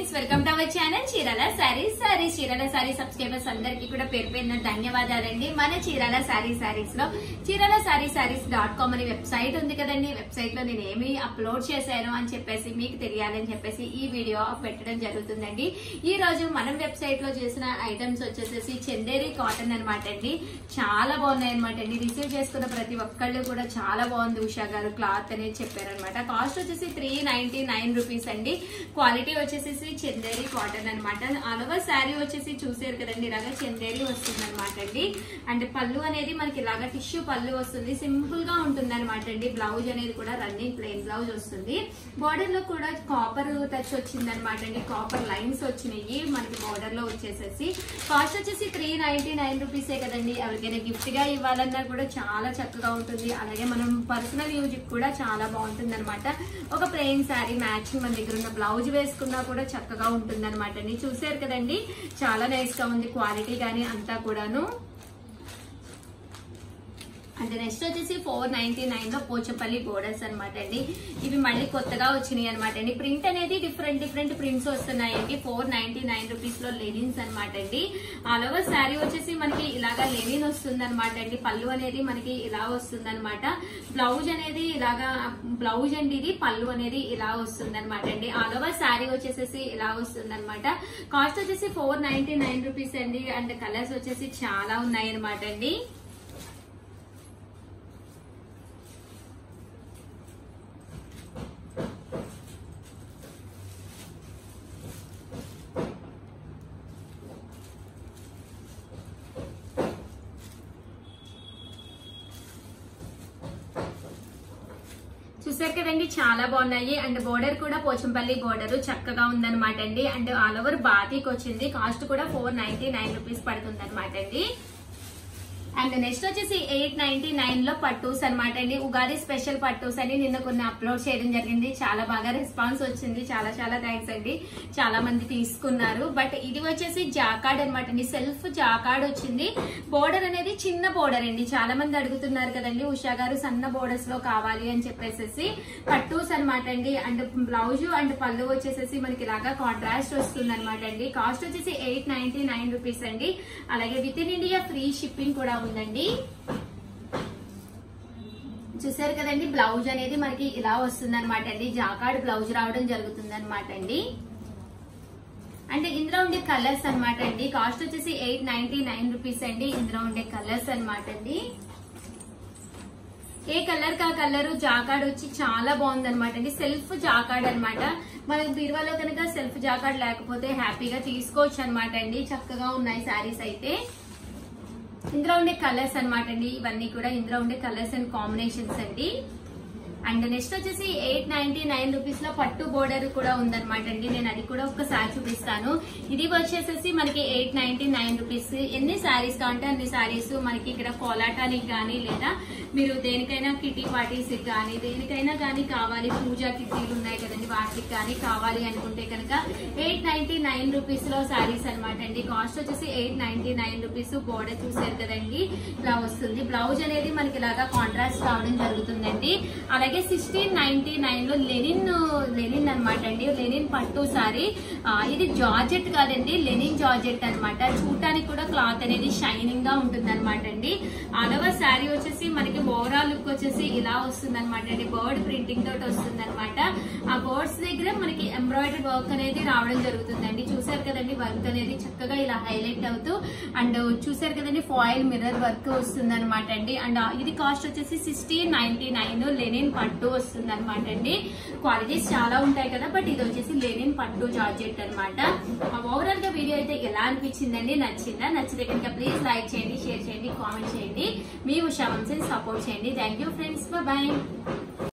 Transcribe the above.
Friends welcome to our channel Chirala saris saris Chirala saree subscribers अंदर की కూడా పేరు పేరున ధన్యవాదాలండి। మన చీరాల సారీ సారీస్ లో cheeralasareesarees.com అనే వెబ్సైట్ ఉంది కదండి। వెబ్సైట్ లో నేను ఏమీ అప్లోడ్ చేశాను అని చెప్పేసి మీకు తెలియాలని చెప్పేసి ఈ వీడియో పెట్టడం జరుగుతుందండి। ఈ రోజు మనం వెబ్సైట్ లో చేసిన ఐటమ్స్ వచ్చేసి చందేరి కాటన్ అన్నమాటండి। చాలా బాగున్నాయి అన్నమాటండి। రిసీవ్ చేసుకున్న ప్రతి ఒక్కళ్ళు కూడా చాలా బాగుంది ఉషా గారు క్లాత్ అనే చెప్పారు అన్నమాట। కాస్ట్ వచ్చేసి 399 రూపాయస్ అండి। క్వాలిటీ వచ్చేసి చందేరి కాటన్ అన్నమాట। ఆల్ ఓవర్ సారీ వచ్చేసి చూశారు కదండి ఇలాగా చందేరి వస్తుంది అన్నమాట అండి। అంటే పళ్ళు అనేది మనకి ఇలాగా టిష్యూ పళ్ళు వస్తుంది, సింపుల్ గా ఉంటుంది అన్నమాట అండి। బ్లౌజ్ అనేది కూడా రన్నింగ్ ప్లెయిన్ బ్లౌజ్ వస్తుంది। బోర్డర్ లో కూడా కాపర్ టచ్ వచ్చింది అన్నమాట అండి, కాపర్ లైన్స్ వచ్చినాయి మనకి బోర్డర్ లో వచ్చేసేసి। కాస్ట్ వచ్చేసి 399 రూపీసే కదండి। ఎవరికైనా గిఫ్ట్ గా ఇవ్వాలన్నా కూడా చాలా చక్కగా ఉంటుంది, అలాగే మనం పర్సనల్ యూజ్ కూడా చాలా బాగుంటుంది అన్నమాట। ఒక ప్లెయిన్ సారీ మ్యాచింగ్ మన దగ్గర ఉన్న బ్లౌజ్ వేసుకున్నా కూడా చక్కగా ఉంటుందన్నమాట అండి। చూసారు కదండి చాలా నైస్ గా ఉంది క్వాలిటీ గానీ అంతా కూడాను। అంటే నెక్స్ట్ వచ్చేసి 499 లో పోచపల్లి బోర్డర్స్ అనమాట అండి। ఇవి మళ్ళీ కొత్తగా వచ్చినాయి అనమాట అండి। ప్రింట్ అనేది డిఫరెంట్ డిఫరెంట్ ప్రింట్స్ వస్తున్నాయండి। 499 రూపీస్ లో లెనిన్స్ అనమాట అండి। ఆల్ ఓవర్ శారీ వచ్చేసి మనకి ఇలాగా లెనిన్ వస్తుంది అనమాట అండి। పళ్ళు అనేది మనకి ఇలా వస్తుంది అనమాట। బ్లౌజ్ అనేది ఇలాగా బ్లౌజ్ అండి, ఇది పళ్ళు అనేది ఇలా వస్తుంది అనమాట అండి। ఆల్ ఓవర్ శారీ వచ్చేసేసి ఇలా వస్తుంది అనమాట। కాస్ట్ వచ్చేసి 499 రూపీస్ అండి। అండ్ కలర్స్ వచ్చేసి చాలా ఉన్నాయి అనమాట అండి। చూసారు కదండి చాలా బాగున్నాయి। అండ్ బోర్డర్ కూడా పోచంపల్లి బోర్డర్ చక్కగా ఉందనమాట అండి। అండ్ ఆల్ ఓవర్ బాతీకి వచ్చింది. కాస్ట్ కూడా 499 రూపీస్ పడుతుంది అనమాట అండి। అండ్ నెక్స్ట్ వచ్చేసి 899 లో పట్టూస్ అనమాట అండి। ఉగాది స్పెషల్ పట్టూస్ అని నిన్న కొన్ని అప్లోడ్ చేయడం జరిగింది, చాలా బాగా రెస్పాన్స్ వచ్చింది, చాలా చాలా థ్యాంక్స్ అండి, చాలా మంది తీసుకున్నారు। బట్ ఇది వచ్చేసి జాకార్డ్ అనమాట అండి, సెల్ఫ్ జాకార్డ్ వచ్చింది। బోర్డర్ అనేది చిన్న బోర్డర్ అండి, చాలా మంది అడుగుతున్నారు కదండి ఉషా గారు సన్న బోర్డర్స్ లో కావాలి అని చెప్పేసి పట్టూస్ అనమాట అండి। అండ్ బ్లౌజ్ అండ్ పళ్ళు వచ్చేసేసి మనకి ఇలాగా కాంట్రాస్ట్ వస్తుంది అనమాట అండి। కాస్ట్ వచ్చేసి 899 రూపీస్ అండి। అలాగే within India free shipping కూడా ఉందండి। చూసారు కదండి బ్లౌజ్ అనేది మనకి ఇలా వస్తుంది అనమాట అండి। జాకార్డ్ బ్లౌజ్ రావడం జరుగుతుంది అనమాట అండి। అంటే ఇందులో ఉండే కలర్స్ అనమాట అండి। కాస్ట్ వచ్చేసి 899 రూపీస్ అండి। ఇందులో ఉండే కలర్స్ అనమాట అండి, ఏ కలర్ కా కలర్ జాకార్డ్ వచ్చి చాలా బాగుంది అనమాట అండి। సెల్ఫ్ జాకార్డ్ అనమాట। మనకు బీరువాలో కనుక సెల్ఫ్ జాకార్డ్ లేకపోతే హ్యాపీగా తీసుకోవచ్చు అనమాట అండి। చక్కగా ఉన్నాయి శారీస్ అయితే। ఇందులో ఉండే కలర్స్ అనమాట అండి, ఇవన్నీ కూడా ఇందులో ఉండే కలర్స్ అండ్ కాంబినేషన్స్ అండి। అండ్ నెక్స్ట్ వచ్చేసి 899 రూపీస్ లో పట్టు బోర్డర్ కూడా ఉందనమాట అండి। నేను అది కూడా ఒక్కసారి చూపిస్తాను। ఇది వచ్చేసేసి మనకి 899 రూపీస్। ఎన్ని శారీస్ కావాలంటే అన్ని శారీస్ మనకి ఇక్కడ కోలాటానికి కానీ లేదా మీరు దేనికైనా కిటీ పార్టీస్ కానీ దేనికైనా కానీ కావాలి, పూజా కిట్టీలు ఉన్నాయి కదండి వాటికి కానీ కావాలి అనుకుంటే కనుక 899 రూపీస్ లో శారీస్ అనమాట అండి। కాస్ట్ వచ్చేసి 899 రూపీస్। బోర్డర్ చూసారు కదండి ఇలా వస్తుంది, బ్లౌజ్ అనేది మనకి ఇలాగా కాంట్రాస్ట్ కావడం జరుగుతుందండి। అలాగే 1699 లో లెనిన్ అనమాట అండి, లెనిన్ పట్టు సారీ। ఇది జార్జెట్ కాదండి, లెనిన్ జార్జెట్ అనమాట। చూడటానికి కూడా క్లాత్ అనేది షైనింగ్ గా ఉంటుంది అనమాట అండి। అలవా సారీ వచ్చేసి మనకి ఓవరాల్ లుక్ వచ్చేసి ఇలా వస్తుంది అనమాట అండి, బర్డ్ ప్రింటింగ్ తోటి వస్తుంది అనమాట। ఆ బర్డ్స్ దగ్గర మనకి ఎంబ్రాయిడరీ వర్క్ అనేది రావడం జరుగుతుందండి। చూసారు కదండి వర్క్ అనేది చక్కగా ఇలా హైలైట్ అవుతూ, అండ్ చూసారు కదండి ఫాయిల్ మిర్రర్ వర్క్ వస్తుంది అనమాట అండి। అండ్ ఇది కాస్ట్ వచ్చేసి 1699 లెనిన్ పట్టు వస్తుంది అనమాట అండి। క్వాలిటీస్ చాలా ఉంటాయి కదా, బట్ ఇది వచ్చేసి లెనిన్ పట్టు జార్జెట్ అనమాట। ఓవరాల్ గా వీడియో అయితే ఎలా అనిపించిందండి, నచ్చిందా? నచ్చితే కనుక ప్లీజ్ లైక్ చేయండి, షేర్ చేయండి, కామెంట్ చేయండి, మీ ఉషా వంశీని సపోర్ట్ చేయండి। Thank you friends, bye bye.